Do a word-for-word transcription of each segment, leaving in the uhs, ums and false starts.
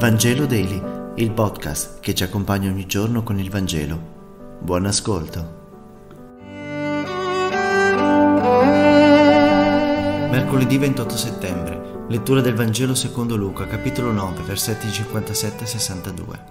Vangelo Daily, il podcast che ci accompagna ogni giorno con il Vangelo. Buon ascolto. Mercoledì ventotto settembre, lettura del Vangelo secondo Luca, capitolo nove, versetti cinquantasette a sessantadue.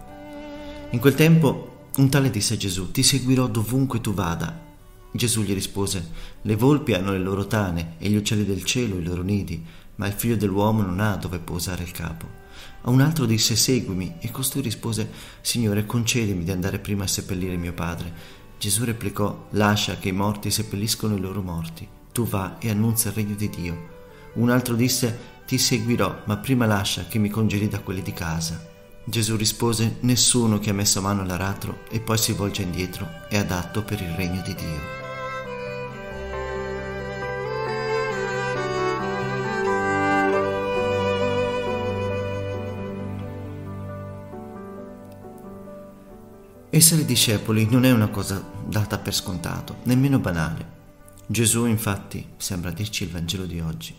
In quel tempo un tale disse a Gesù: «Ti seguirò dovunque tu vada». Gesù gli rispose: «Le volpi hanno le loro tane e gli uccelli del cielo i loro nidi, ma il figlio dell'uomo non ha dove posare il capo». A un altro disse: «Seguimi», e costui rispose: «Signore, concedimi di andare prima a seppellire mio padre». Gesù replicò: «Lascia che i morti seppelliscono i loro morti, tu va e annuncia il regno di Dio». Un altro disse: «Ti seguirò, ma prima lascia che mi congedi da quelli di casa». Gesù rispose: «Nessuno che ha messo mano all'aratro e poi si volge indietro è adatto per il regno di Dio». Essere discepoli non è una cosa data per scontato, nemmeno banale. Gesù, infatti, sembra dirci il Vangelo di oggi,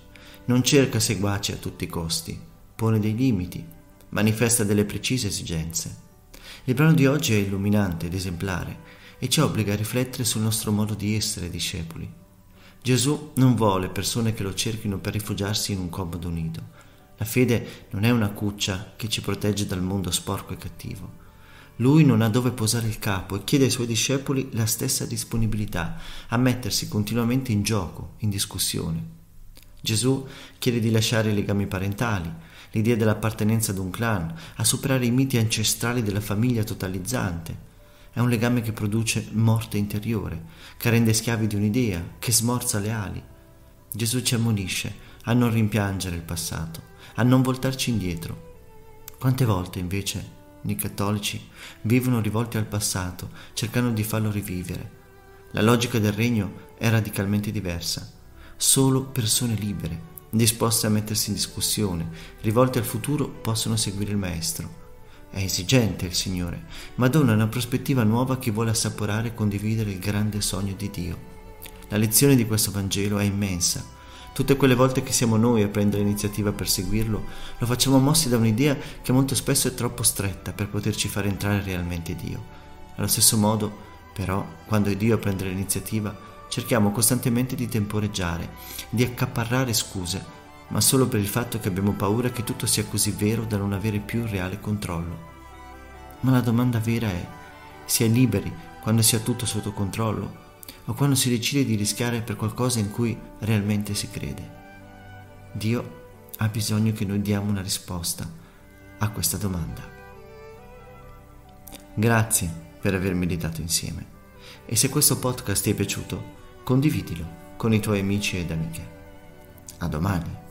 non cerca seguaci a tutti i costi, pone dei limiti, manifesta delle precise esigenze. Il brano di oggi è illuminante ed esemplare e ci obbliga a riflettere sul nostro modo di essere discepoli. Gesù non vuole persone che lo cerchino per rifugiarsi in un comodo nido. La fede non è una cuccia che ci protegge dal mondo sporco e cattivo. Lui non ha dove posare il capo e chiede ai suoi discepoli la stessa disponibilità a mettersi continuamente in gioco, in discussione. Gesù chiede di lasciare i legami parentali, l'idea dell'appartenenza ad un clan, a superare i miti ancestrali della famiglia totalizzante. È un legame che produce morte interiore, che rende schiavi di un'idea, che smorza le ali. Gesù ci ammonisce a non rimpiangere il passato, a non voltarci indietro. Quante volte, invece, i cattolici vivono rivolti al passato, cercando di farlo rivivere. La logica del regno è radicalmente diversa. Solo persone libere, disposte a mettersi in discussione, rivolte al futuro, possono seguire il Maestro. È esigente il Signore, ma dona una prospettiva nuova a chi vuole assaporare e condividere il grande sogno di Dio. La lezione di questo Vangelo è immensa. Tutte quelle volte che siamo noi a prendere l'iniziativa per seguirlo, lo facciamo mossi da un'idea che molto spesso è troppo stretta per poterci far entrare realmente Dio. Allo stesso modo, però, quando è Dio a prendere l'iniziativa, cerchiamo costantemente di temporeggiare, di accaparrare scuse, ma solo per il fatto che abbiamo paura che tutto sia così vero da non avere più il reale controllo. Ma la domanda vera è: si è liberi quando si ha tutto sotto controllo? O quando si decide di rischiare per qualcosa in cui realmente si crede? Dio ha bisogno che noi diamo una risposta a questa domanda. Grazie per aver meditato insieme, e se questo podcast ti è piaciuto, condividilo con i tuoi amici ed amiche. A domani!